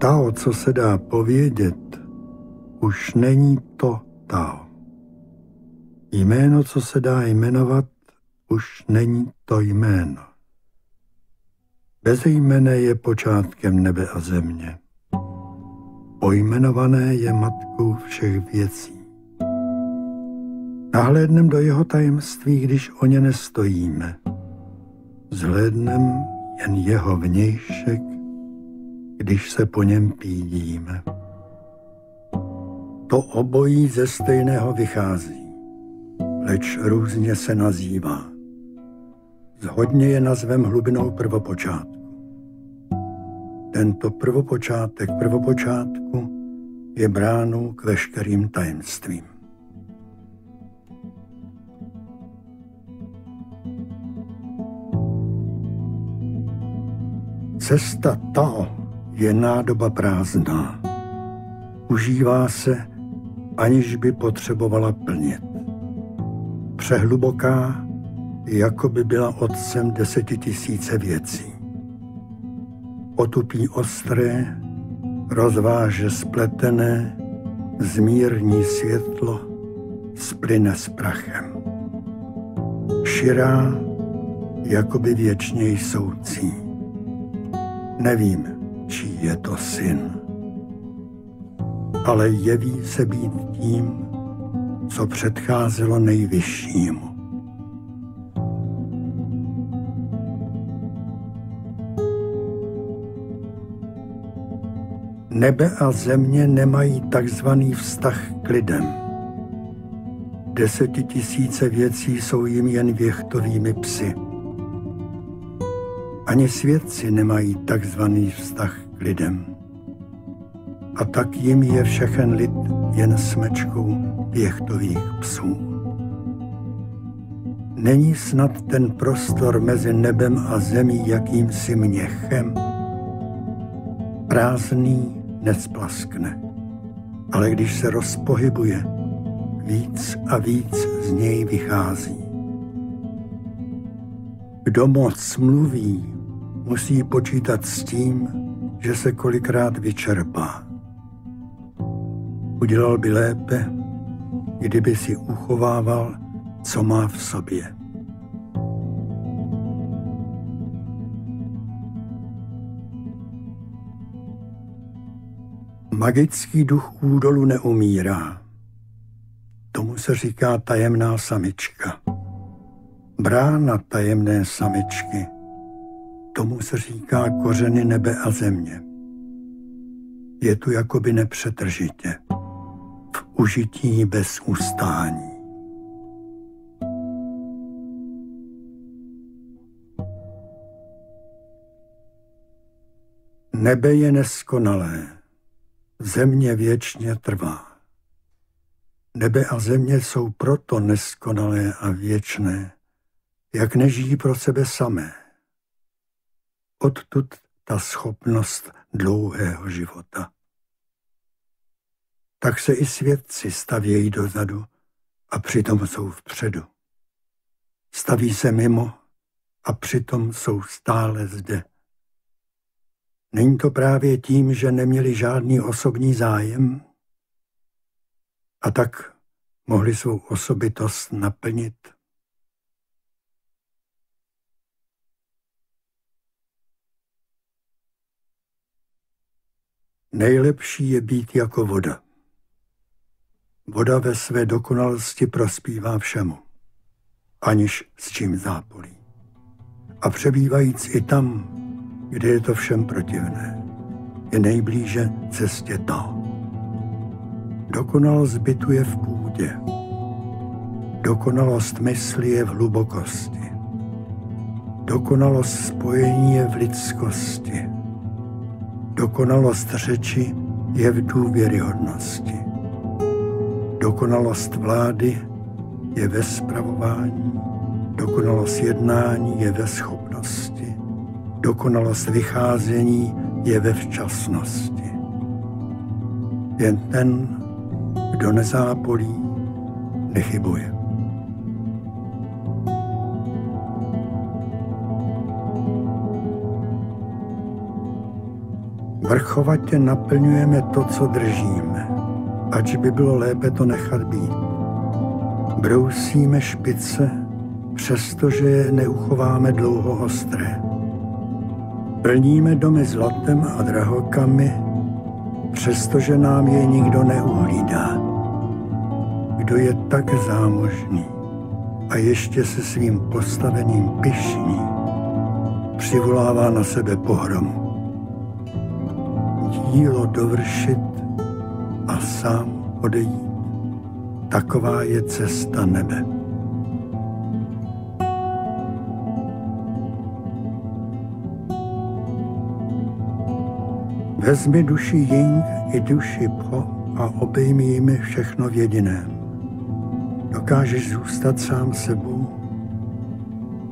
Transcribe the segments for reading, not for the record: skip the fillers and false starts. Tao, co se dá povědět, už není to Tao. Jméno, co se dá jmenovat, už není to jméno. Bezejmenné je počátkem nebe a země. Pojmenované je matkou všech věcí. Nahlédnem do jeho tajemství, když o ně nestojíme. Zhlédnem jen jeho vnějšek, když se po něm pídíme. To obojí ze stejného vychází, leč různě se nazývá. Zhodně je nazvem hlubinou prvopočátku. Tento prvopočátek prvopočátku je bránou k veškerým tajemstvím. Cesta Tao je nádoba prázdná. Užívá se, aniž by potřebovala plnit. Přehluboká, jako by byla otcem 10 000 věcí. Otupí ostré, rozváže spletené, zmírní světlo, splyne s prachem. Širá, jako by věčněji soucí. Nevím, čí je to syn, ale jeví se být tím, co předcházelo nejvyššímu. Nebe a země nemají takzvaný vztah k lidem. 10 000 věcí jsou jim jen věchtovými psy. Ani svědci nemají takzvaný vztah k lidem. A tak jim je všechen lid jen smečkou věchtových psů. Není snad ten prostor mezi nebem a zemí jakýmsi měchem? Prázdný nesplaskne, ale když se rozpohybuje, víc a víc z něj vychází. Kdo moc mluví, musí počítat s tím, že se kolikrát vyčerpá. Udělal by lépe, kdyby si uchovával, co má v sobě. Magický duch údolu neumírá. Tomu se říká tajemná samička. Brána tajemné samičky. Tomu se říká kořeny nebe a země. Je tu jakoby nepřetržitě. V užití bez ustání. Nebe je neskonalé. Země věčně trvá. Nebe a země jsou proto neskonalé a věčné, jak nežijí pro sebe samé. Odtud ta schopnost dlouhého života. Tak se i svědci stavějí dozadu a přitom jsou vpředu. Staví se mimo a přitom jsou stále zde. Není to právě tím, že neměli žádný osobní zájem? A tak mohli svou osobitost naplnit? Nejlepší je být jako voda. Voda ve své dokonalosti prospívá všemu, aniž s čím zápolí. A přebývajíc i tam, kde je to všem protivné, je nejblíže cestě Tao. Dokonalost bytu je v půdě. Dokonalost mysli je v hlubokosti. Dokonalost spojení je v lidskosti. Dokonalost řeči je v důvěryhodnosti. Dokonalost vlády je ve spravování. Dokonalost jednání je ve schopnosti. Dokonalost vycházení je ve včasnosti. Jen ten, kdo nezápolí, nechybuje. Vrchovatě naplňujeme to, co držíme, ač by bylo lépe to nechat být. Brousíme špice, přestože je neuchováme dlouho ostré. Plníme domy zlatem a drahokami, přestože nám je nikdo neuhlídá. Kdo je tak zámožný a ještě se svým postavením pyšný, přivolává na sebe pohromu. Dílo dovršit a sám odejít, taková je cesta nebe. Vezmi duši Jing i duši Po a obejmi jimi všechno v jediném. Dokážeš zůstat sám sebou?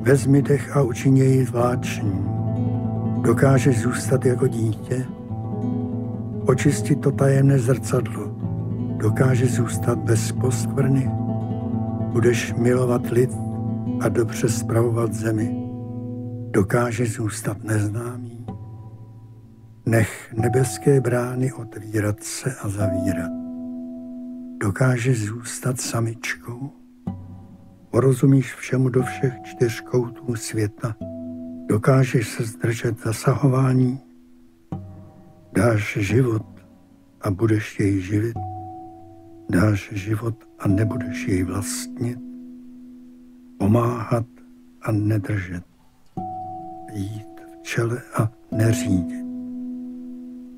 Vezmi dech a učiň jej vláčný. Dokážeš zůstat jako dítě? Očistit to tajemné zrcadlo. Dokážeš zůstat bez poskvrny? Budeš milovat lid a dobře spravovat zemi. Dokážeš zůstat neznámý? Nech nebeské brány otvírat se a zavírat. Dokážeš zůstat samičkou? Porozumíš všemu do všech čtyř koutů světa? Dokážeš se zdržet zasahování? Dáš život a budeš jej živit? Dáš život a nebudeš jej vlastnit? Pomáhat a nedržet? Jít v čele a neřídit?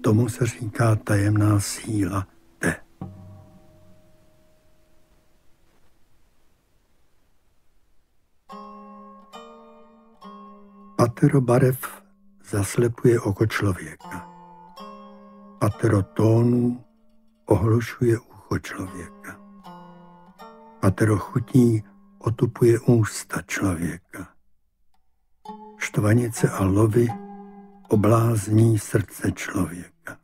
Tomu se říká tajemná síla Te. Patero barev zaslepuje oko člověka. Patero tónů ohlušuje ucho člověka. Patero chutí otupuje ústa člověka. Štvanice a lovy oblázní srdce člověka.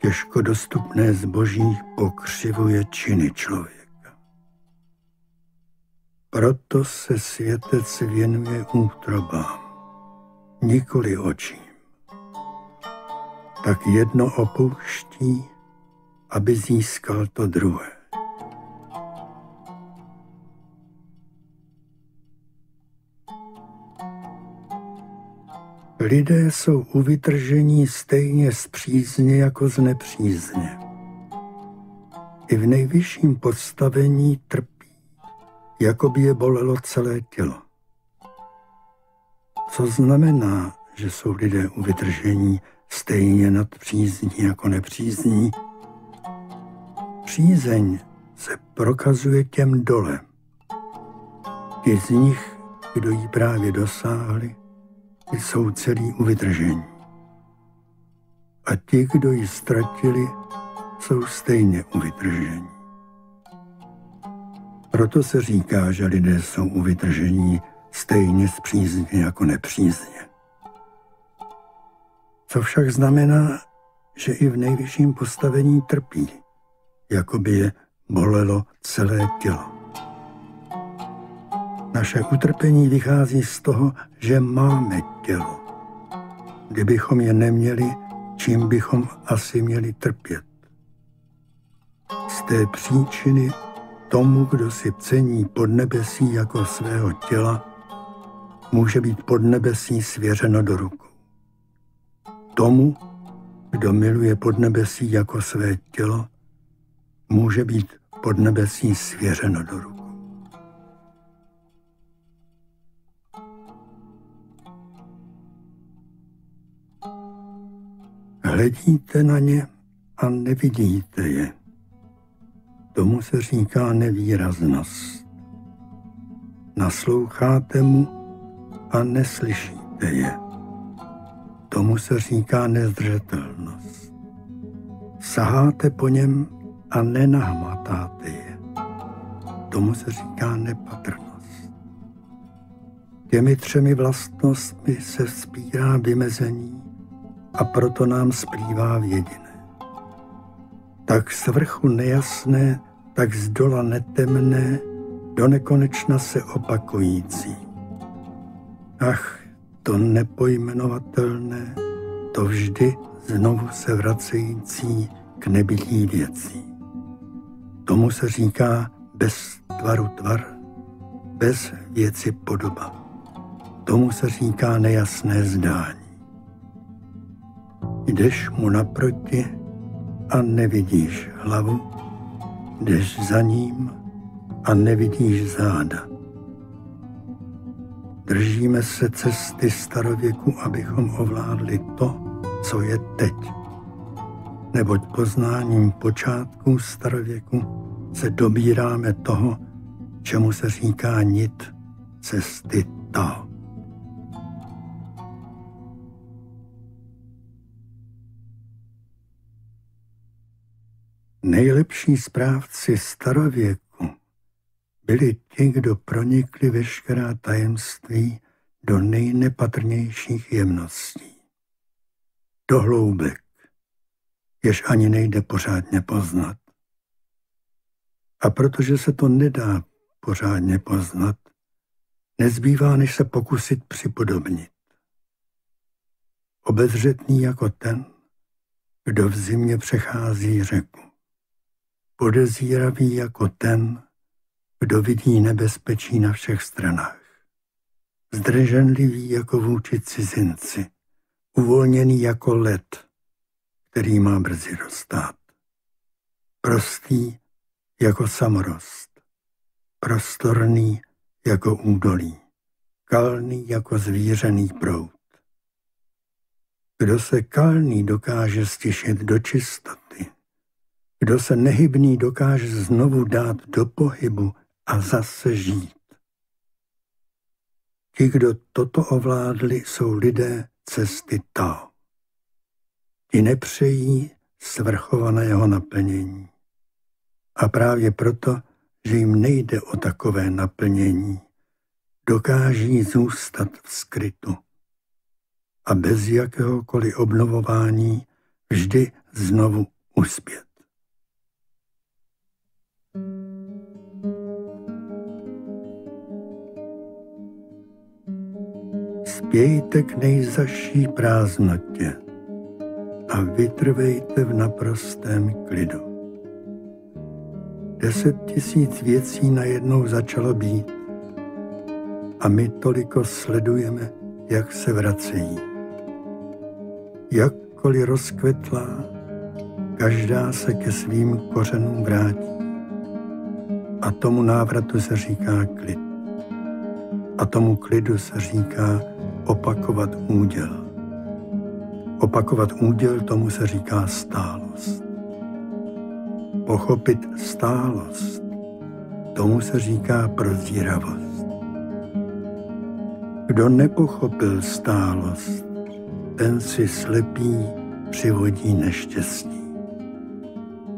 Těžko dostupné zboží pokřivuje činy člověka. Proto se světec věnuje útrobám, nikoli očím. Tak jedno opouští, aby získal to druhé. Lidé jsou u vytržení stejně z přízně jako z nepřízně. I v nejvyšším postavení trpí, jako by je bolelo celé tělo. Co znamená, že jsou lidé u vytržení stejně nad přízní jako nepřízní? Přízeň se prokazuje těm dole. Ti z nich, kdo ji právě dosáhli, jsou celý u vytržení. A ti, kdo ji ztratili, jsou stejně u vytržení. Proto se říká, že lidé jsou u vytržení stejně z přízně jako nepřízně. Co však znamená, že i v nejvyšším postavení trpí, jako by je bolelo celé tělo. Naše utrpení vychází z toho, že máme tělo. Kdybychom je neměli, čím bychom asi měli trpět? Z té příčiny tomu, kdo si cení podnebesí jako svého těla, může být podnebesí svěřeno do rukou. Tomu, kdo miluje podnebesí jako své tělo, může být podnebesí svěřeno do rukou. Hledíte na ně a nevidíte je. Tomu se říká nevýraznost. Nasloucháte mu a neslyšíte je. Tomu se říká nezdržitelnost. Saháte po něm a nenahmatáte je. Tomu se říká nepatrnost. Těmi třemi vlastnostmi se vzpírá vymezení a proto nám splývá v jediné. Tak z vrchu nejasné, tak z dola netemné, do nekonečna se opakující. Ach, to nepojmenovatelné, to vždy znovu se vracející k nebytí věcí. Tomu se říká bez tvaru tvar, bez věci podoba. Tomu se říká nejasné zdání. Jdeš mu naproti a nevidíš hlavu, jdeš za ním a nevidíš záda. Držíme se cesty starověku, abychom ovládli to, co je teď. Neboť poznáním počátku starověku se dobíráme toho, čemu se říká nit cesty Tao. Nejlepší správci starověku byli ti, kdo pronikli veškerá tajemství do nejnepatrnějších jemností. Do hloubek, jež ani nejde pořádně poznat. A protože se to nedá pořádně poznat, nezbývá, než se pokusit připodobnit. Obezřetný jako ten, kdo v zimě přechází řeku. Podezíravý jako ten, kdo vidí nebezpečí na všech stranách. Zdrženlivý jako vůči cizinci. Uvolněný jako led, který má brzy roztát. Prostý jako samorost. Prostorný jako údolí. Kalný jako zvířený proud. Kdo se kalný dokáže stišit do čistoty, kdo se nehybný dokáže znovu dát do pohybu a zase žít. Ti, kdo toto ovládli, jsou lidé cesty Tao. Ti nepřejí svrchovaného naplnění. A právě proto, že jim nejde o takové naplnění, dokáží zůstat v skrytu. A bez jakéhokoliv obnovování vždy znovu uspět. Spějte k nejzaší prázdnotě a vytrvejte v naprostém klidu. 10 000 věcí najednou začalo být a my toliko sledujeme, jak se vracejí. Jakkoliv rozkvetlá, každá se ke svým kořenům vrátí a tomu návratu se říká klid. A tomu klidu se říká opakovat úděl. Opakovat úděl, tomu se říká stálost. Pochopit stálost, tomu se říká prozíravost. Kdo nepochopil stálost, ten si slepý přivodí neštěstí.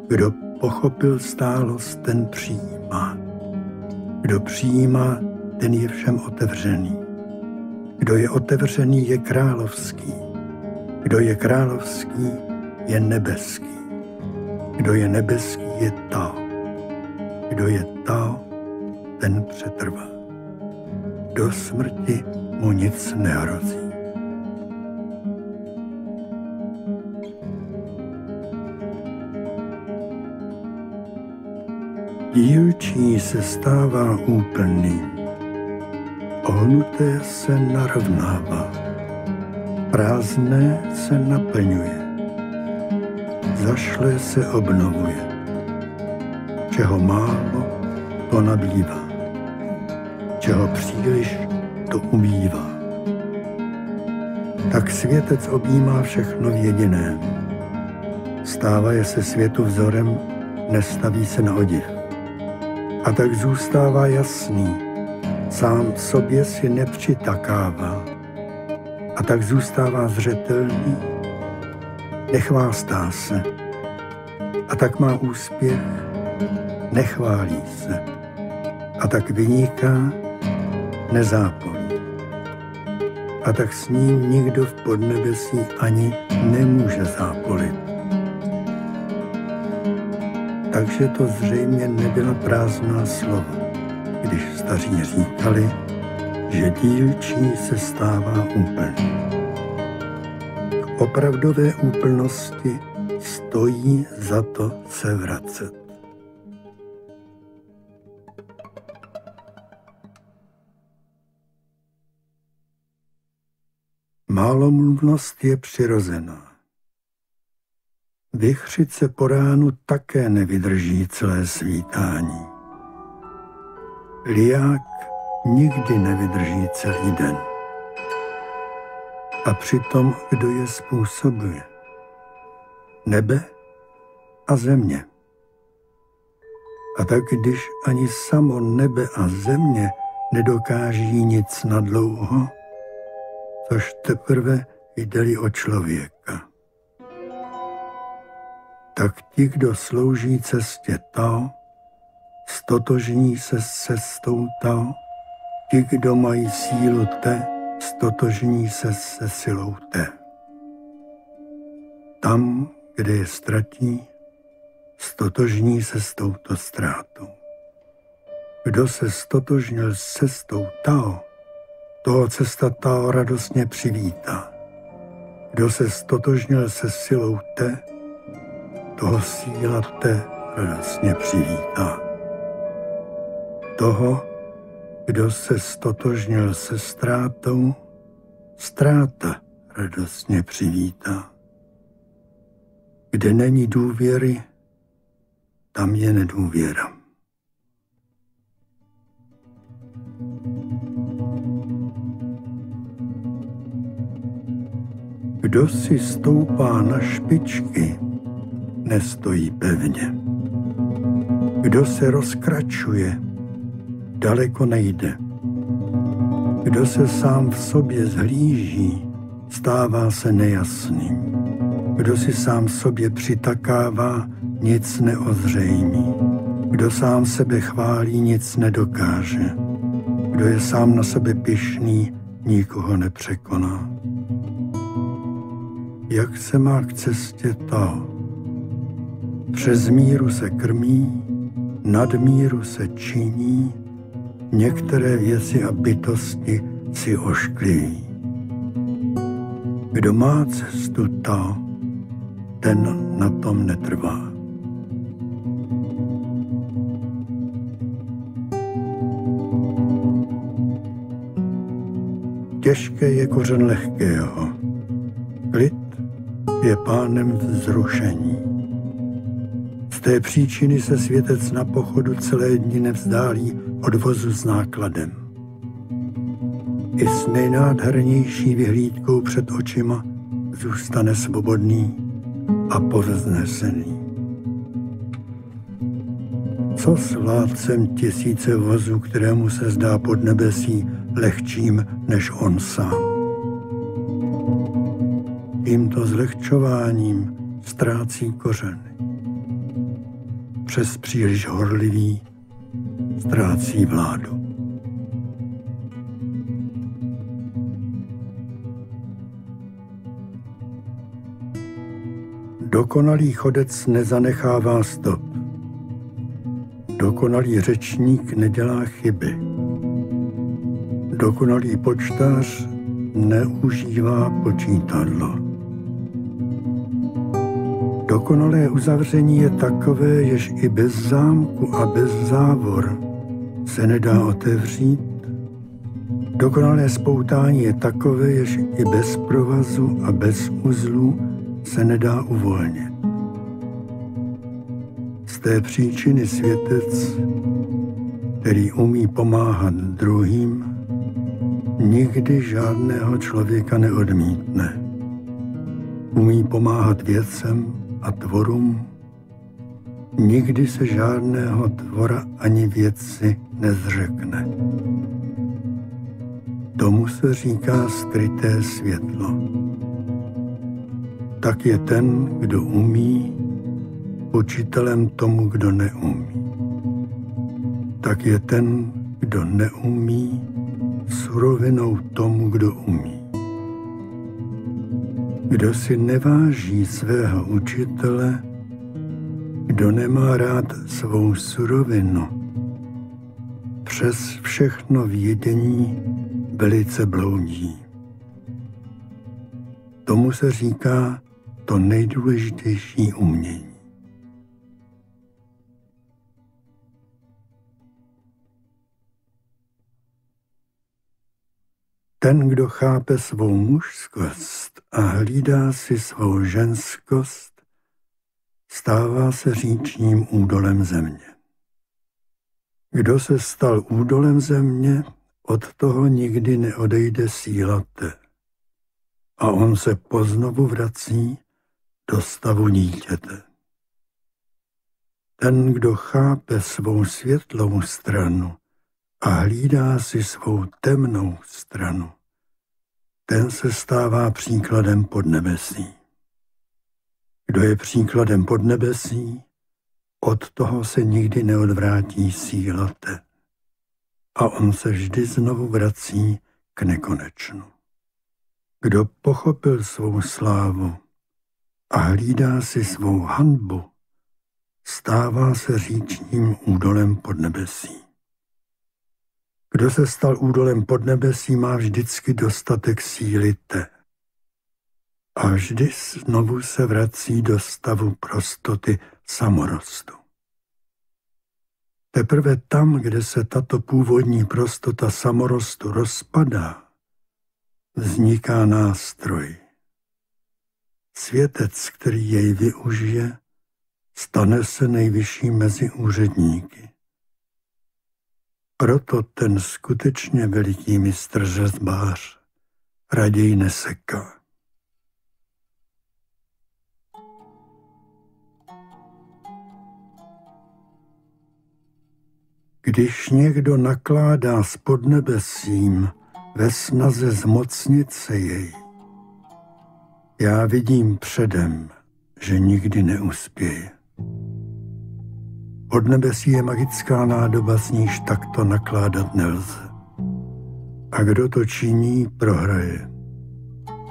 Kdo pochopil stálost, ten přijímá. Kdo přijímá, ten je všem otevřený. Kdo je otevřený, je královský. Kdo je královský, je nebeský. Kdo je nebeský, je Tao. Kdo je Tao, ten přetrvá. Do smrti mu nic nehrozí. Dílčí se stává úplným. Ohnuté se narovnává, prázdné se naplňuje, zašlé se obnovuje, čeho málo, to nabývá, čeho příliš, to ubývá. Tak světec objímá všechno v jediném, stává se světu vzorem, nestaví se na odiv. A tak zůstává jasný, sám sobě si nepřitakává a tak zůstává zřetelný, nechvástá se a tak má úspěch, nechválí se a tak vyniká, nezápoví. A tak s ním nikdo v podnebesí ani nemůže zápolit. Takže to zřejmě nebyla prázdná slova, když staří říkali, že dílčí se stává úplný. K opravdové úplnosti stojí za to se vracet. Málomluvnost je přirozená. Vichřice po ránu také nevydrží celé svítání. Liják nikdy nevydrží celý den. A přitom, kdo je způsobuje? Nebe a země. A tak, když ani samo nebe a země nedokáží nic nadlouho, což teprve jde-li o člověka. Tak ti, kdo slouží cestě Tao, stotožní se s cestou Tao, ti, kdo mají sílu Te, stotožní se se silou Te. Tam, kde je ztratí, stotožní se s touto ztrátou. Kdo se stotožnil s cestou Tao, toho cesta Tao radostně přivítá. Kdo se stotožnil se silou Te, toho síla Te radostně přivítá. Toho, kdo se stotožnil se ztrátou, ztráta radostně přivítá. Kde není důvěry, tam je nedůvěra. Kdo si stoupá na špičky, nestojí pevně. Kdo se rozkračuje, daleko nejde. Kdo se sám v sobě zhlíží, stává se nejasným. Kdo si sám sobě přitakává, nic neozřejmí. Kdo sám sebe chválí, nic nedokáže. Kdo je sám na sebe pyšný, nikoho nepřekoná. Jak se má k cestě Tao? Přes míru se krmí, nad míru se činí, některé věci a bytosti si oškliví. Kdo má cestu Tao, ten na tom netrvá. Těžké je kořen lehkého, klid je pánem vzrušení. Z té příčiny se světec na pochodu celé dny nevzdálí od vozu s nákladem. I s nejnádhernější vyhlídkou před očima zůstane svobodný a povznesený. Co s vládcem tisíce vozů, kterému se zdá pod nebesí lehčím než on sám? Tímto zlehčováním ztrácí kořeny. Přes příliš horlivý ztrácí vládu. Dokonalý chodec nezanechává stop. Dokonalý řečník nedělá chyby. Dokonalý počtář neužívá počítadlo. Dokonalé uzavření je takové, jež i bez zámku a bez závor se nedá otevřít. Dokonalé spoutání je takové, jež i bez provazu a bez uzlů se nedá uvolnit. Z té příčiny světec, který umí pomáhat druhým, nikdy žádného člověka neodmítne. Umí pomáhat věcem a tvorům, nikdy se žádného tvora ani věci nezřekne. Tomu se říká skryté světlo. Tak je ten, kdo umí, učitelem tomu, kdo neumí. Tak je ten, kdo neumí, surovinou tomu, kdo umí. Kdo si neváží svého učitele, kdo nemá rád svou surovinu, přes všechno vědění velice bloudí. Tomu se říká to nejdůležitější umění. Ten, kdo chápe svou mužskost a hlídá si svou ženskost, stává se říčním údolem země. Kdo se stal údolem země, od toho nikdy neodejde sílate. A on se poznovu vrací do stavu dítěte. Ten, kdo chápe svou světlou stranu a hlídá si svou temnou stranu, ten se stává příkladem podnebesí. Kdo je příkladem podnebesí, od toho se nikdy neodvrátí sílate. A on se vždy znovu vrací k nekonečnu. Kdo pochopil svou slávu a hlídá si svou hanbu, stává se říčním údolem podnebesí. Kdo se stal údolem podnebesí, má vždycky dostatek síly te. A vždy znovu se vrací do stavu prostoty samorostu. Teprve tam, kde se tato původní prostota samorostu rozpadá, vzniká nástroj. Světec, který jej využije, stane se nejvyšší mezi úředníky. Proto ten skutečně veliký mistr řezbář raději neseká. Když někdo nakládá s podnebesím ve snaze zmocnit se jej, já vidím předem, že nikdy neuspěje. Podnebesí je magická nádoba, s níž takto nakládat nelze. A kdo to činí, prohraje.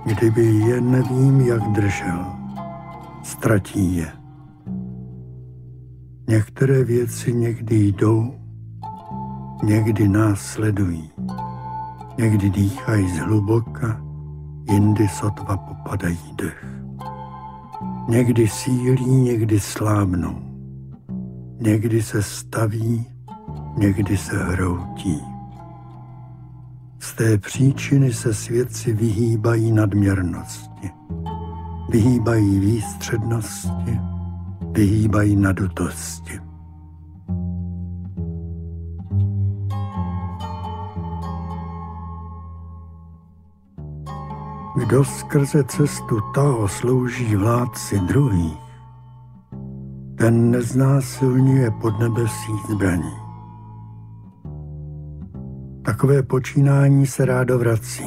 Kdyby je nevím, jak držel, ztratí je. Některé věci někdy jdou, někdy následují, někdy dýchají zhluboka, jindy sotva popadají dech. Někdy sílí, někdy slábnou, někdy se staví, někdy se hroutí. Z té příčiny se svědci vyhýbají nadměrnosti, vyhýbají výstřednosti, vyhýbají nadutosti. Kdo skrze cestu Tao slouží vládci druhých, ten neznásilňuje podnebesí zbraní. Takové počínání se rádo vrací.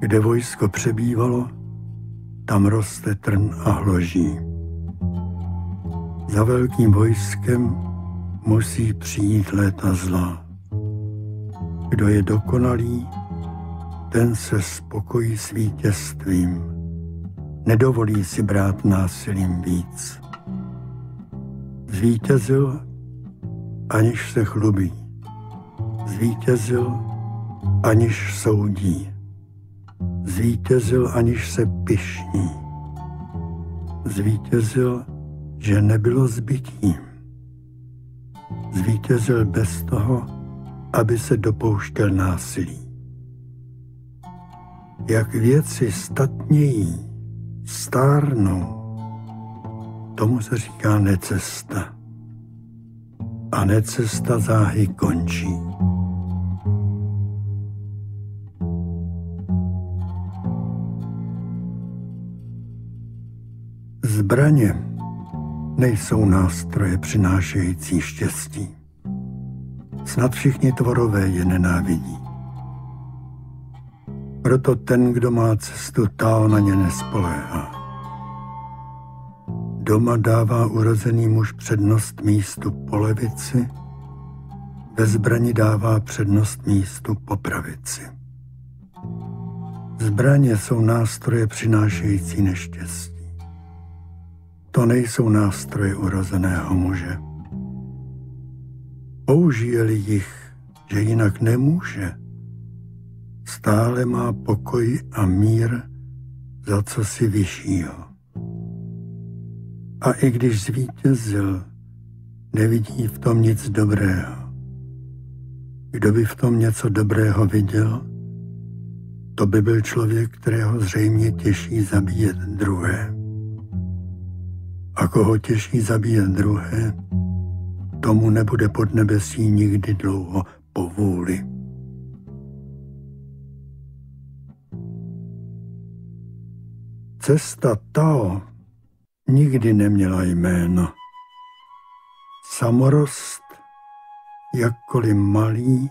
Kde vojsko přebývalo, tam roste trn a hloží. Za velkým vojskem musí přijít léta zlá. Kdo je dokonalý, ten se spokojí s vítězstvím, nedovolí si brát násilím víc. Zvítězil, aniž se chlubí. Zvítězil, aniž soudí. Zvítězil, aniž se pyšní. Zvítězil, že nebylo zbytím. Zvítězil bez toho, aby se dopouštěl násilí. Jak věci statnějí, stárnou, tomu se říká necesta. A necesta záhy končí. Zbraně nejsou nástroje přinášející štěstí. Snad všichni tvorové je nenávidí. Proto ten, kdo má cestu Tao, na ně nespoléhá. Doma dává urozený muž přednost místu po levici, ve zbrani dává přednost místu po pravici. Zbraně jsou nástroje přinášející neštěstí. To nejsou nástroje urozeného muže. Použije-li jich, že jinak nemůže, stále má pokoj a mír za cosi vyššího. A i když zvítězil, nevidí v tom nic dobrého. Kdo by v tom něco dobrého viděl, to by byl člověk, kterého zřejmě těší zabíjet druhé. A koho těší zabíjet druhé, tomu nebude pod nebesí nikdy dlouho po vůli. Cesta Tao nikdy neměla jméno. Samorost, jakkoliv malý,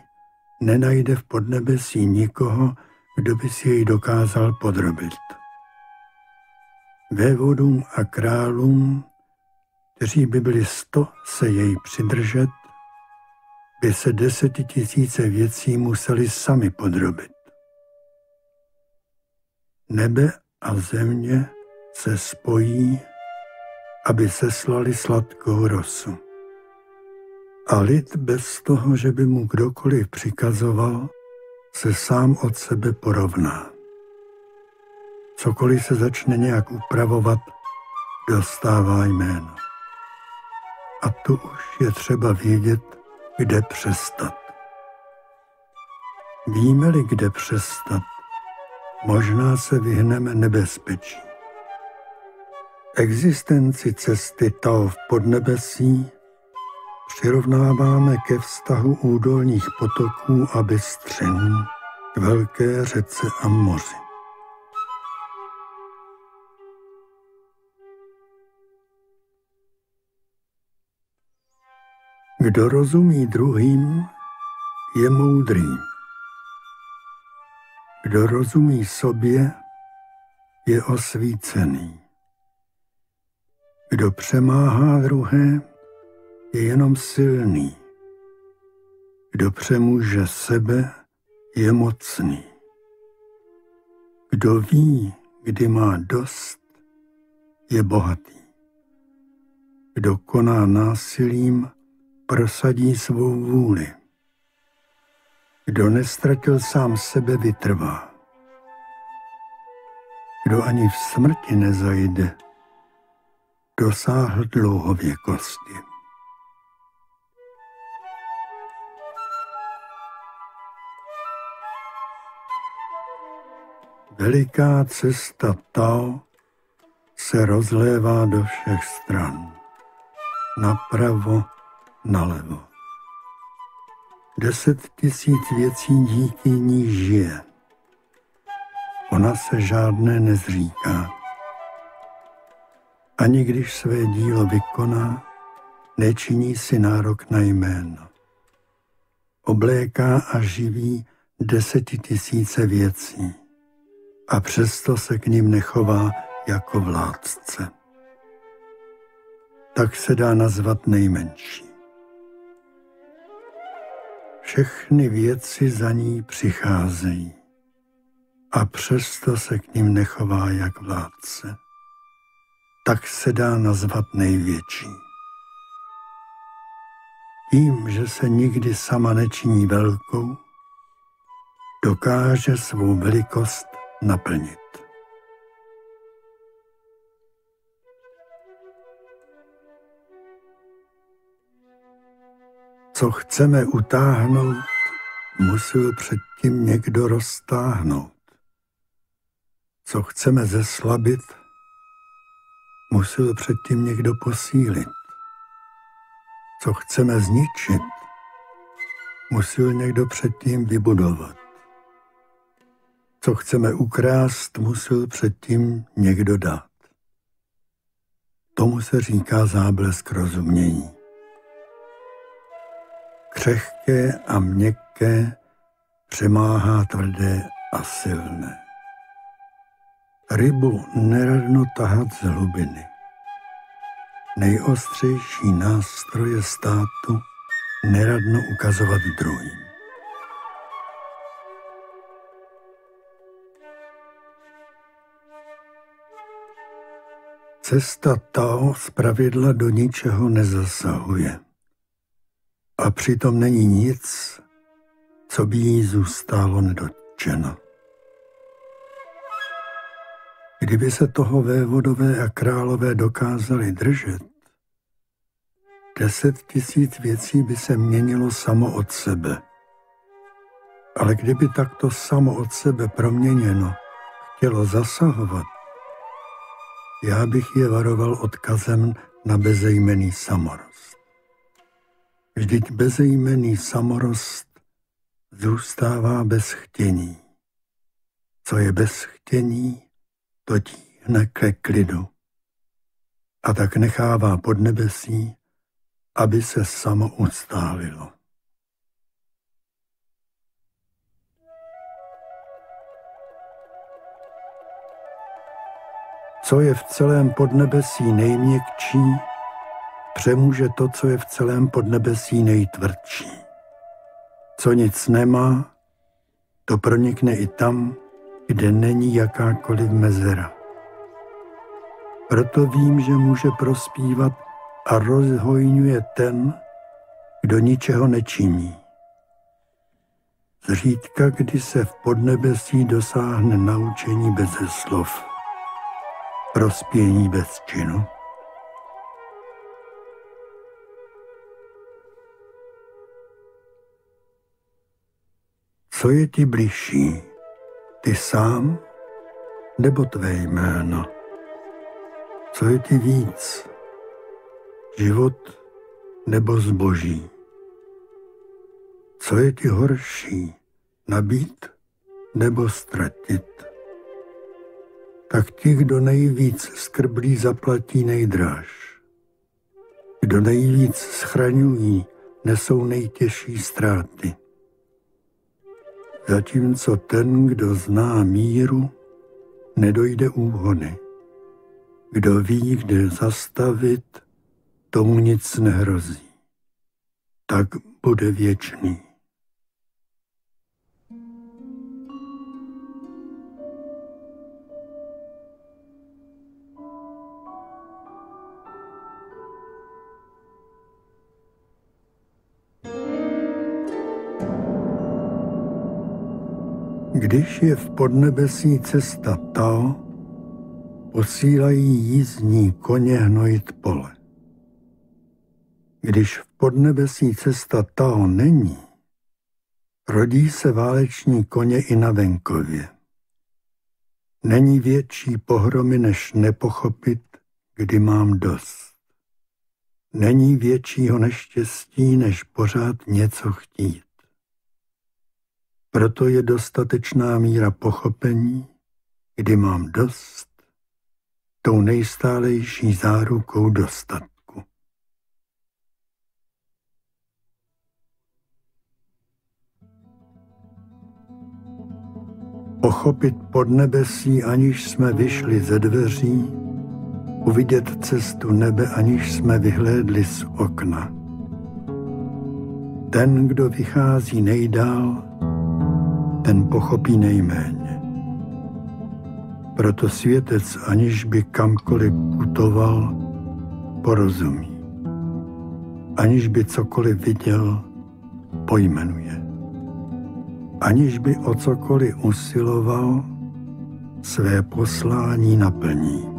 nenajde v podnebesí nikoho, kdo by si jej dokázal podrobit. Vévodům a králům, kteří by byli 100 se jej přidržet, by se 10 000 věcí museli sami podrobit. Nebe a země se spojí, aby seslali sladkou rosu. A lid bez toho, že by mu kdokoliv přikazoval, se sám od sebe porovná. Cokoliv se začne nějak upravovat, dostává jméno. A tu už je třeba vědět, kde přestat. Víme-li, kde přestat, možná se vyhneme nebezpečí. Existenci cesty Tao v podnebesí přirovnáváme ke vztahu údolních potoků a bystřin k velké řece a moři. Kdo rozumí druhým, je moudrý. Kdo rozumí sobě, je osvícený. Kdo přemáhá druhé, je jenom silný. Kdo přemůže sebe, je mocný. Kdo ví, kdy má dost, je bohatý. Kdo koná násilím, prosadí svou vůli. Kdo nestratil sám sebe, vytrvá. Kdo ani v smrti nezajde, dosáhl dlouhověkosti. Veliká cesta Tao se rozlévá do všech stran. Napravo, nalevo. 10 000 věcí, díky ní žije. Ona se žádné nezříká. Ani když své dílo vykoná, nečiní si nárok na jméno. Obléká a živí 10 000 věcí. A přesto se k nim nechová jako vládce. Tak se dá nazvat nejmenší. Všechny věci za ní přicházejí a přesto se k nim nechová jak vládce. Tak se dá nazvat největší. Tím, že se nikdy sama nečiní velkou, dokáže svou velikost naplnit. Co chceme utáhnout, musel předtím někdo roztáhnout. Co chceme zeslabit, musel předtím někdo posílit. Co chceme zničit, musel někdo předtím vybudovat. Co chceme ukrást, musel předtím někdo dát. Tomu se říká záblesk rozumění. Křehké a měkké přemáhá tvrdé a silné. Rybu neradno tahat z hlubiny. Nejostřejší nástroje státu neradno ukazovat druhým. Cesta Tao zpravidla do ničeho nezasahuje. A přitom není nic, co by jí zůstalo nedotčeno. Kdyby se toho vévodové a králové dokázali držet, 10 000 věcí by se měnilo samo od sebe. Ale kdyby takto samo od sebe proměněno chtělo zasahovat, já bych je varoval odkazem na bezejmenný samorost. Vždyť bezejmenný samorost zůstává bez chtění. Co je bez chtění, to tíhne ke klidu. A tak nechává podnebesí, aby se samo ustálilo. Co je v celém podnebesí nejměkčí, přemůže to, co je v celém podnebesí nejtvrdší. Co nic nemá, to pronikne i tam, kde není jakákoliv mezera. Proto vím, že může prospívat a rozhojňuje ten, kdo ničeho nečiní. Zřídka, kdy se v podnebesí dosáhne naučení beze slov, prospění bez činu. Co je ti bližší, ty sám nebo tvé jméno? Co je ti víc, život nebo zboží? Co je ti horší, nabít nebo ztratit? Tak ti, kdo nejvíc skrblí, zaplatí nejdráž. Kdo nejvíc schraňují, nesou nejtěžší ztráty. Zatímco ten, kdo zná míru, nedojde úhony. Kdo ví, kde zastavit, tomu nic nehrozí. Tak bude věčný. Když je v podnebesí cesta Tao, posílají jízdní koně hnojit pole. Když v podnebesí cesta Tao není, rodí se váleční koně i na venkově. Není větší pohromy, než nepochopit, kdy mám dost. Není většího neštěstí, než pořád něco chtít. Proto je dostatečná míra pochopení, kdy mám dost, tou nejstálejší zárukou dostatku. Pochopit podnebesí, aniž jsme vyšli ze dveří, uvidět cestu nebe, aniž jsme vyhlédli z okna. Ten, kdo vychází nejdál, ten pochopí nejméně. Proto světec, aniž by kamkoliv putoval, porozumí. Aniž by cokoliv viděl, pojmenuje. Aniž by o cokoliv usiloval, své poslání naplní.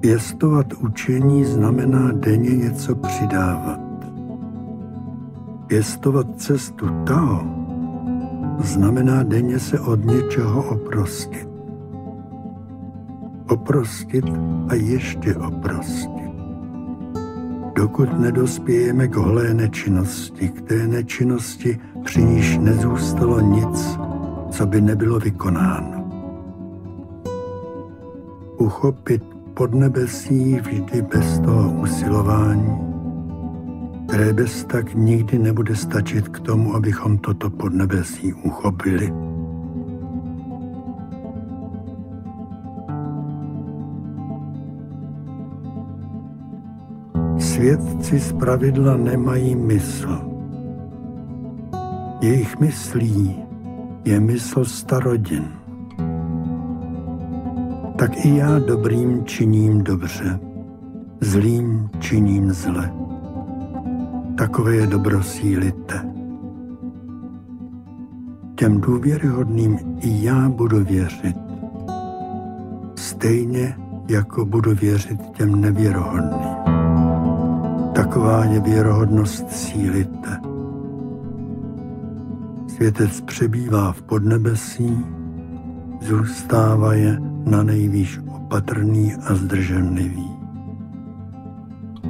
Pěstovat učení znamená denně něco přidávat. Pěstovat cestu Tao znamená denně se od něčeho oprostit. Oprostit a ještě oprostit. Dokud nedospějeme k holé nečinnosti, k té nečinnosti, při níž nezůstalo nic, co by nebylo vykonáno. Uchopit podnebesí vždy bez toho usilování, které bez tak nikdy nebude stačit k tomu, abychom toto podnebesí uchopili. Světci zpravidla nemají mysl. Jejich myslí je mysl starodin. Tak i já dobrým činím dobře, zlým činím zle. Takové je dobrosílité. Těm důvěryhodným i já budu věřit, stejně jako budu věřit těm nevěrohodným. Taková je věrohodnost sílíte. Světec přebývá v podnebesí, zůstává je na nejvýš opatrný a zdrženlivý.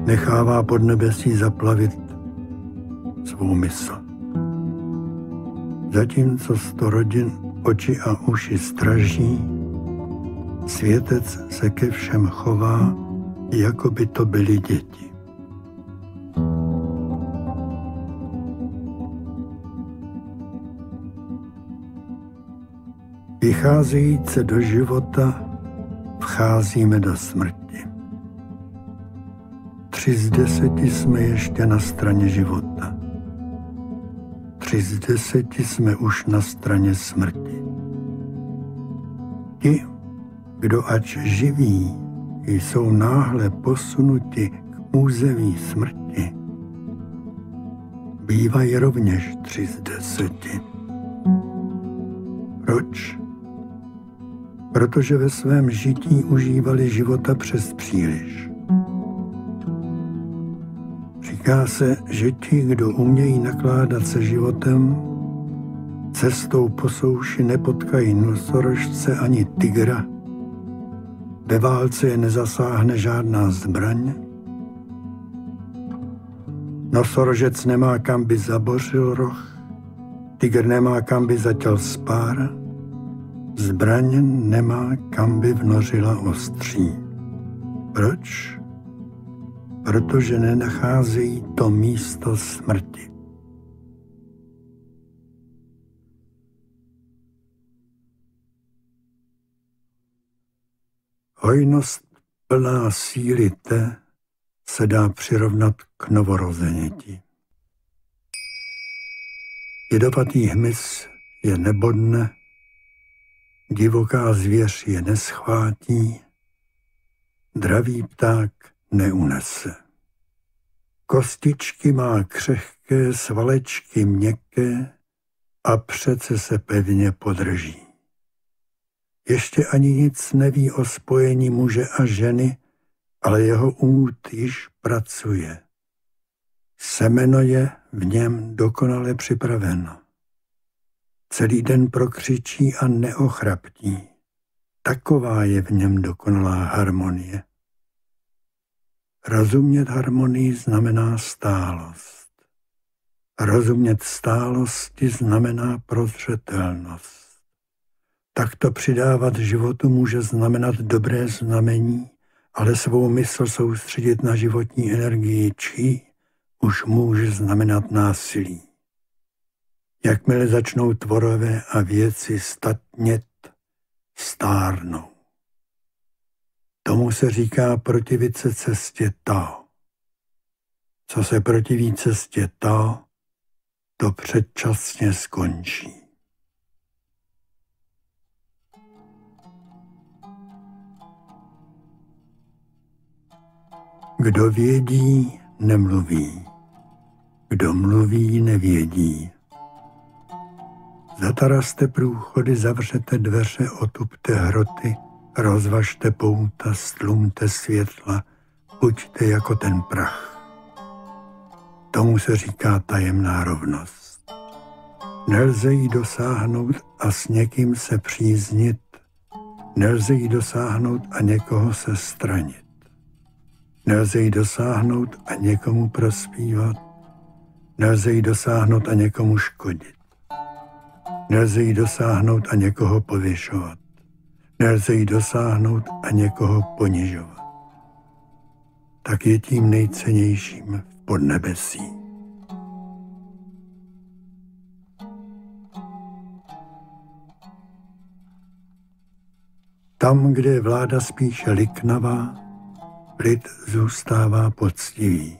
Nechává podnebesí zaplavit svou mysl. Zatímco 100 rodin oči a uši straží, světec se ke všem chová, jako by to byly děti. Vycházejíce do života, vcházíme do smrti. 3 z 10 jsme ještě na straně života. 3 z 10 jsme už na straně smrti. Ti, kdo ač živí, jsou náhle posunuti k území smrti, bývají rovněž 3 z 10. Proč? Protože ve svém žití užívali života přes příliš. Říká se, že ti, kdo umějí nakládat se životem, cestou po souši nepotkají nosorožce ani tygra, ve válce je nezasáhne žádná zbraň, nosorožec nemá kam by zabořil roh, tygr nemá kam by zatěl spár, zbraň nemá kam by vnořila ostří. Proč? Protože nenacházejí to místo smrti. Hojnost plná síly té se dá přirovnat k novorozeněti. Jedovatý hmyz je nebodne, divoká zvěř je neschvátí, dravý pták neunese. Kostičky má křehké, svalečky měkké a přece se pevně podrží. Ještě ani nic neví o spojení muže a ženy, ale jeho út již pracuje. Semeno je v něm dokonale připraveno. Celý den prokřičí a neochraptí. Taková je v něm dokonalá harmonie. Rozumět harmonii znamená stálost. Rozumět stálosti znamená prozřetelnost. Takto přidávat životu může znamenat dobré znamení, ale svou mysl soustředit na životní energii čí už může znamenat násilí. Jakmile začnou tvorové a věci statnět, stárnou. Tomu se říká protivit se cestě Tao. Co se protiví cestě Tao, to předčasně skončí. Kdo vědí, nemluví. Kdo mluví, nevědí. Zataraste průchody, zavřete dveře, otupte hroty, rozvažte pouta, stlumte světla, buďte jako ten prach. Tomu se říká tajemná rovnost. Nelze jí dosáhnout a s někým se příznit, nelze jí dosáhnout a někoho se stranit. Nelze jí dosáhnout a někomu prospívat. Nelze jí dosáhnout a někomu škodit. Nelze jí dosáhnout a někoho pověšovat. Nelze jí dosáhnout a někoho ponižovat. Tak je tím nejcennějším v podnebesí. Tam, kde je vláda spíše liknavá, lid zůstává poctivý.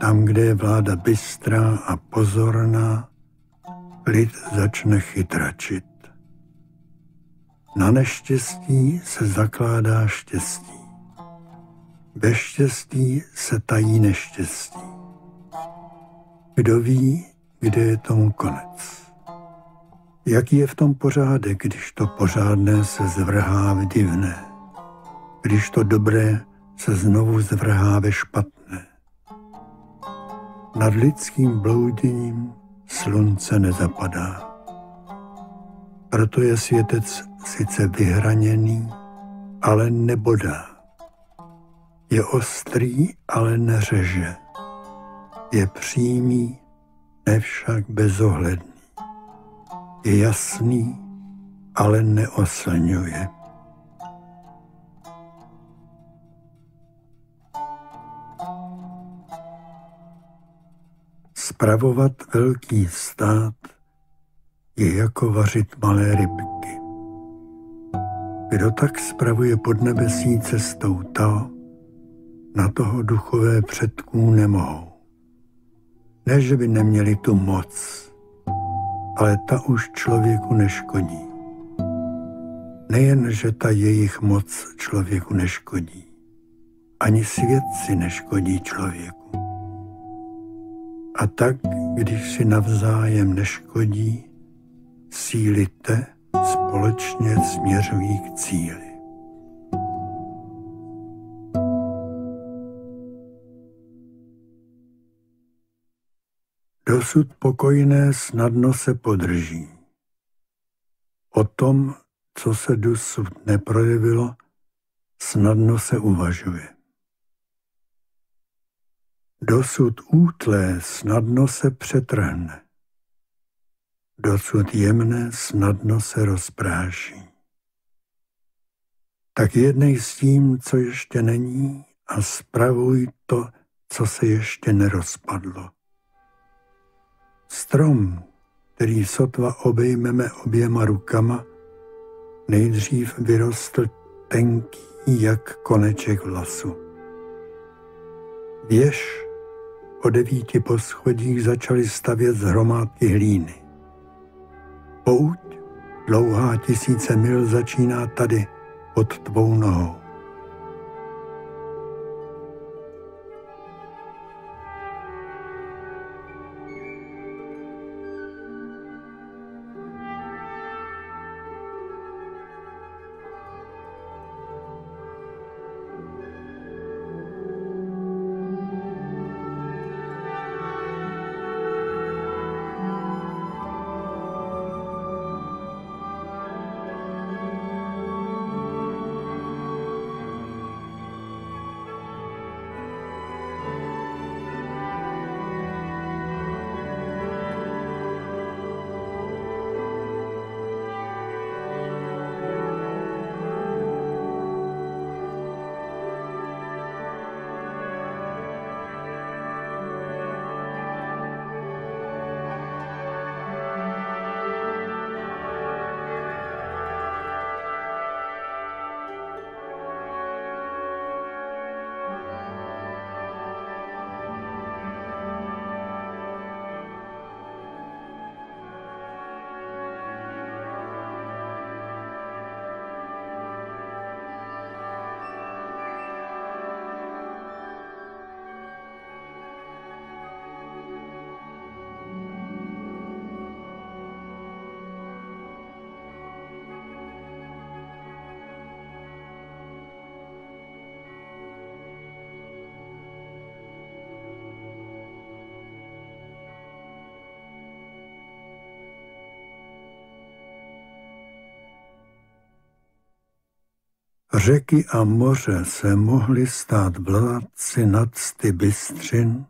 Tam, kde je vláda bystrá a pozorná, lid začne chytračit. Na neštěstí se zakládá štěstí. Ve štěstí se tají neštěstí. Kdo ví, kde je tomu konec? Jaký je v tom pořádek, když to pořádné se zvrhá v divné, když to dobré se znovu zvrhá ve špatné. Nad lidským blouděním slunce nezapadá. Proto je světec sice vyhraněný, ale nebodá. Je ostrý, ale neřeže. Je přímý, nevšak bezohledný. Je jasný, ale neoslňuje. Spravovat velký stát je jako vařit malé rybky. Kdo tak spravuje podnebesí cestou Tao, na toho duchové předků nemohou. Ne, že by neměli tu moc, ale ta už člověku neškodí. Nejen, že ta jejich moc člověku neškodí, ani svět si neškodí člověku. A tak, když si navzájem neškodí, síly te společně směřují k cíli. Dosud pokojné snadno se podrží. O tom, co se dosud neprojevilo, snadno se uvažuje. Dosud útlé snadno se přetrhne. Dosud jemné snadno se rozpráší. Tak jednej s tím, co ještě není, a spravuj to, co se ještě nerozpadlo. Strom, který sotva obejmeme oběma rukama, nejdřív vyrostl tenký jak koneček vlasu. Věž po 9 poschodích začali stavět z hromádky hlíny. Pouť dlouhá 1000 mil začíná tady pod tvou nohou. Řeky a moře se mohly stát vládci nadsti bystřin,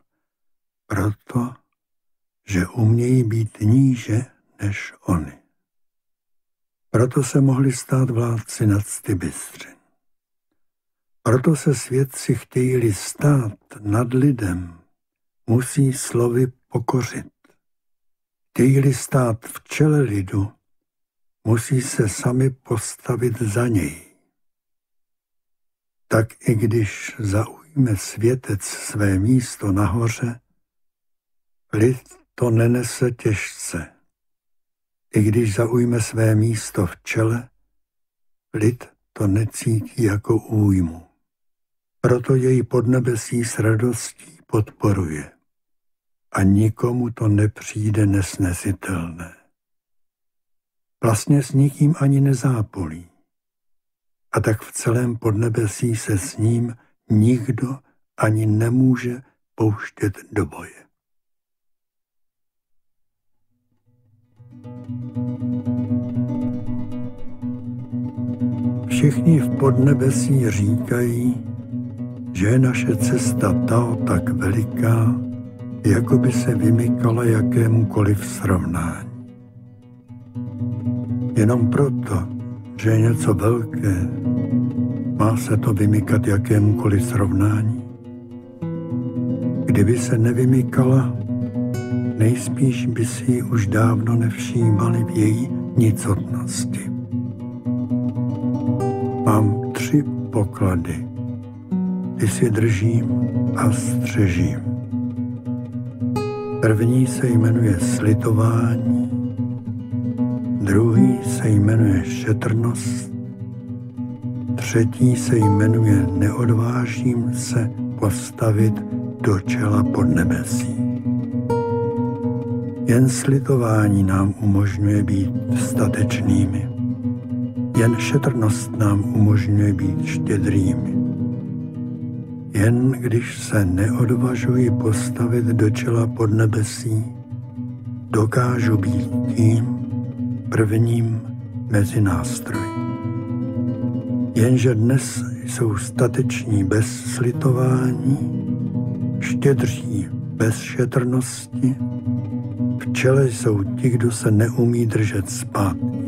proto, že umějí být níže než oni. Proto se mohli stát vládci nadsti bystřin. Proto se světci chtějí stát nad lidem, musí slovy pokořit. Chtějí stát v čele lidu, musí se sami postavit za něj. Tak i když zaujme světec své místo nahoře, lid to nenese těžce. I když zaujme své místo v čele, lid to necítí jako újmu. Proto jej podnebesí s radostí podporuje. A nikomu to nepřijde nesnesitelné. vlastně s nikým ani nezápolí. A tak v celém podnebesí se s ním nikdo ani nemůže pouštět do boje. Všichni v podnebesí říkají, že je naše cesta ta tak veliká, jako by se vymykala jakémukoliv srovnání. Jenom proto, že je něco velké, má se to vymykat jakémukoliv srovnání. Kdyby se nevymykala, nejspíš by si ji už dávno nevšímali v její nicotnosti. Mám 3 poklady. Ty si držím a střežím. První se jmenuje slitování, druhý se jmenuje šetrnost, třetí se jmenuje neodvážím se postavit do čela podnebesí. Jen slitování nám umožňuje být statečnými. Jen šetrnost nám umožňuje být štědrými. Jen když se neodvažuji postavit do čela podnebesí, dokážu být tím prvním mezi nástroji. Jenže dnes jsou stateční bez slitování, štědří bez šetrnosti, v čele jsou ti, kdo se neumí držet zpátky.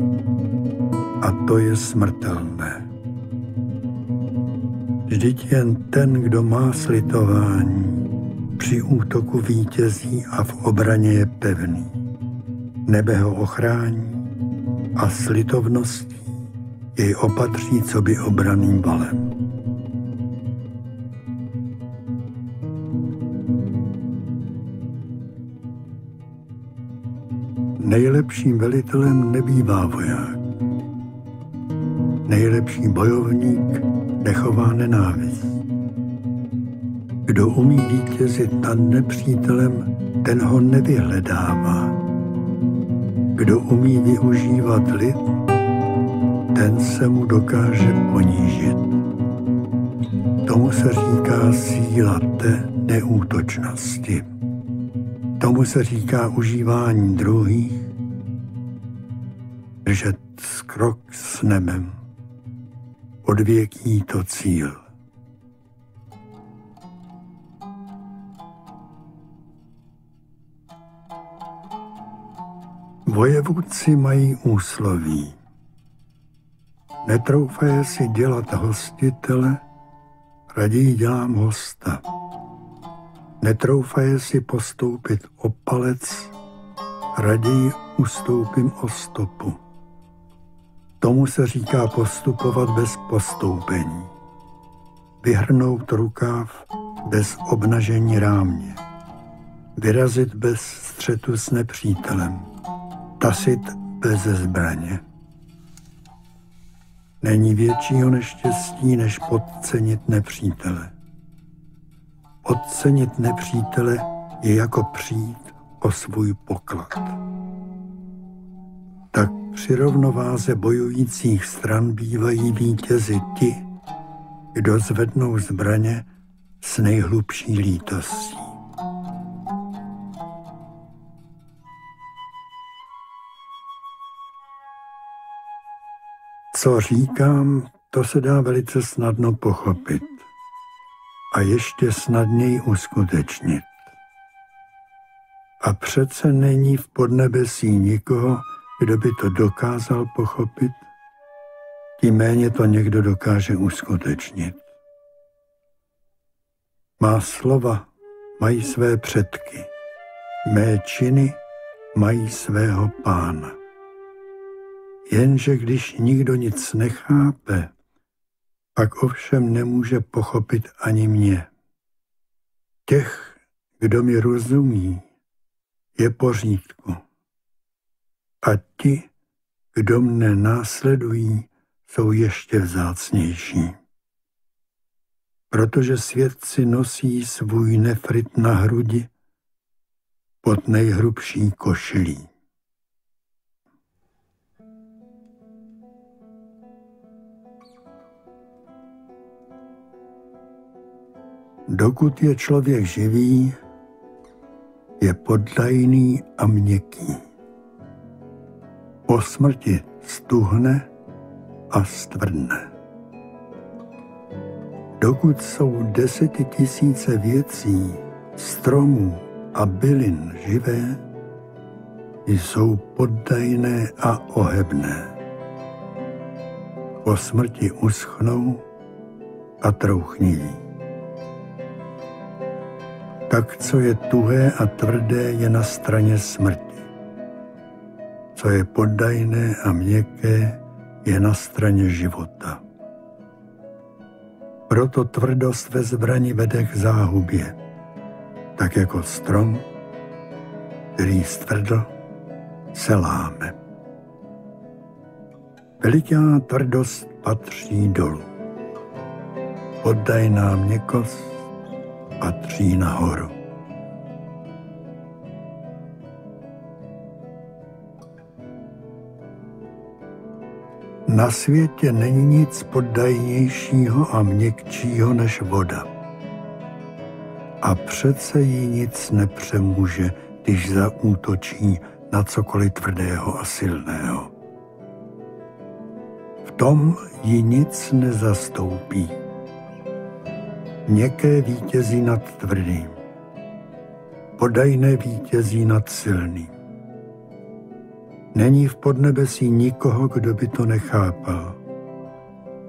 A to je smrtelné. Vždyť jen ten, kdo má slitování, při útoku vítězí a v obraně je pevný. Nebe ho ochrání a slitovností jej opatří coby obranným valem. Nejlepším velitelem nebývá voják. Nejlepší bojovník nechová nenávist. Kdo umí vítězit nad nepřítelem, ten ho nevyhledává. Kdo umí využívat lid, ten se mu dokáže ponížit. Tomu se říká síla té neútočnosti. Tomu se říká užívání druhých, držet krok s nebem. Odvěký to cíl. Vojevůdci mají úsloví. Netroufaje si dělat hostitele, raději dělám hosta. Netroufaje si postoupit o palec, raději ustoupím o stopu. Tomu se říká postupovat bez postoupení. Vyhrnout rukáv bez obnažení rámě. Vyrazit bez střetu s nepřítelem. Tasit bez zbraně. Není většího neštěstí, než podcenit nepřítele. Podcenit nepřítele je jako přijít o svůj poklad. Tak při rovnováze bojujících stran bývají vítězi ti, kdo zvednou zbraně s nejhlubší lítostí. Co říkám, to se dá velice snadno pochopit a ještě snadněji uskutečnit. A přece není v podnebesí nikoho, kdo by to dokázal pochopit, tím méně to někdo dokáže uskutečnit. Má slova mají své předky, mé činy mají svého pána. Jenže když nikdo nic nechápe, pak ovšem nemůže pochopit ani mě. Těch, kdo mi rozumí, je pořídku. A ti, kdo mne následují, jsou ještě vzácnější. Protože svědci nosí svůj nefrit na hrudi pod nejhrubší košilí. Dokud je člověk živý, je podlajný a měkký. Po smrti stuhne a stvrdne. Dokud jsou desetitisíce věcí, stromů a bylin živé, jsou poddajné a ohebné. Po smrti uschnou a trouchniví. Tak, co je tuhé a tvrdé, je na straně smrti. Co je poddajné a měkké, je na straně života. Proto tvrdost ve zbrani vede k záhubě, tak jako strom, který stvrdl, se láme. Veliká tvrdost patří dolů. Poddajná měkkost patří nahoru. Na světě není nic poddajnějšího a měkčího než voda. A přece jí nic nepřemůže, když zaútočí na cokoliv tvrdého a silného. V tom ji nic nezastoupí. Měkké vítězí nad tvrdým. Poddajné vítězí nad silným. Není v podnebesí nikoho, kdo by to nechápal.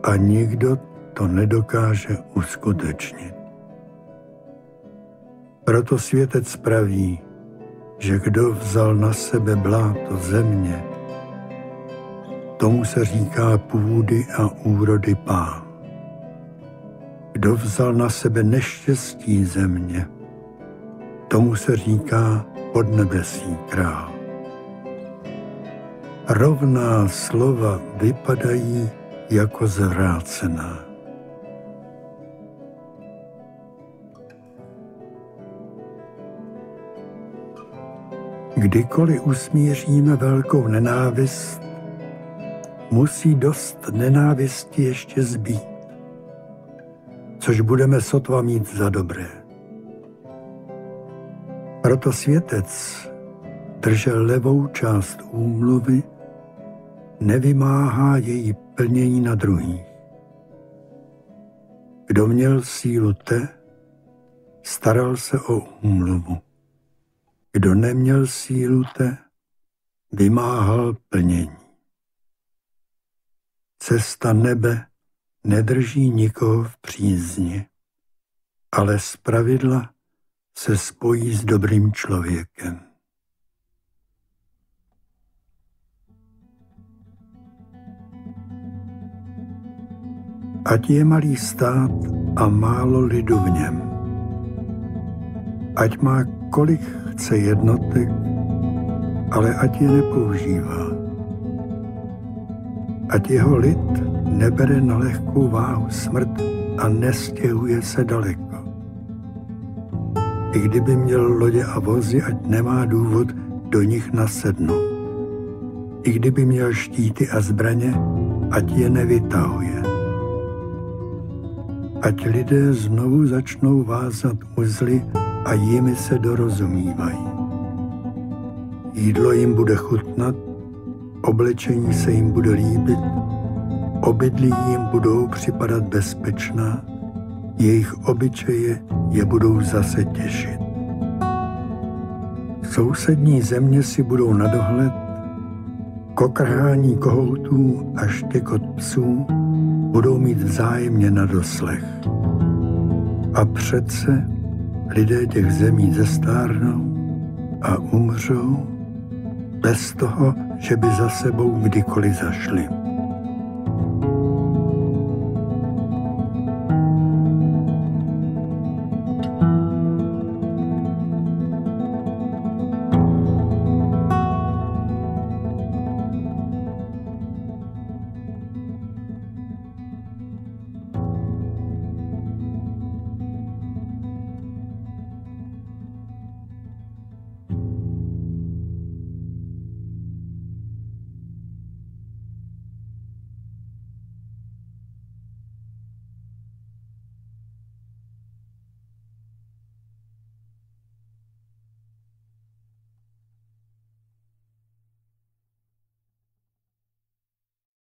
A nikdo to nedokáže uskutečnit. Proto světec praví, že kdo vzal na sebe bláto země, tomu se říká půdy a úrody pán. Kdo vzal na sebe neštěstí země, tomu se říká podnebesí král. Rovná slova vypadají jako zvrácená. Kdykoliv usmíříme velkou nenávist, musí dost nenávisti ještě zbýt, což budeme sotva mít za dobré. Proto světec držel levou část úmluvy, nevymáhá její plnění na druhých. Kdo měl sílu te, staral se o úmluvu. Kdo neměl sílu te, vymáhal plnění. Cesta nebe nedrží nikoho v přízni, ale zpravidla se spojí s dobrým člověkem. Ať je malý stát a málo lidu v něm. Ať má kolik chce jednotek, ale ať je nepoužívá. Ať jeho lid nebere na lehkou váhu smrt a nestěhuje se daleko. I kdyby měl lodě a vozy, ať nemá důvod do nich nasednout. I kdyby měl štíty a zbraně, ať je nevytahuje. Ať lidé znovu začnou vázat uzly a jimi se dorozumívají. Jídlo jim bude chutnat, oblečení se jim bude líbit, obydlí jim budou připadat bezpečná, jejich obyčeje je budou zase těšit. Sousední země si budou na dohled, kokrhání kohoutů a štěkot psů budou mít vzájemně na doslech. A přece lidé těch zemí zestárnou a umřou bez toho, že by za sebou kdykoliv zašli.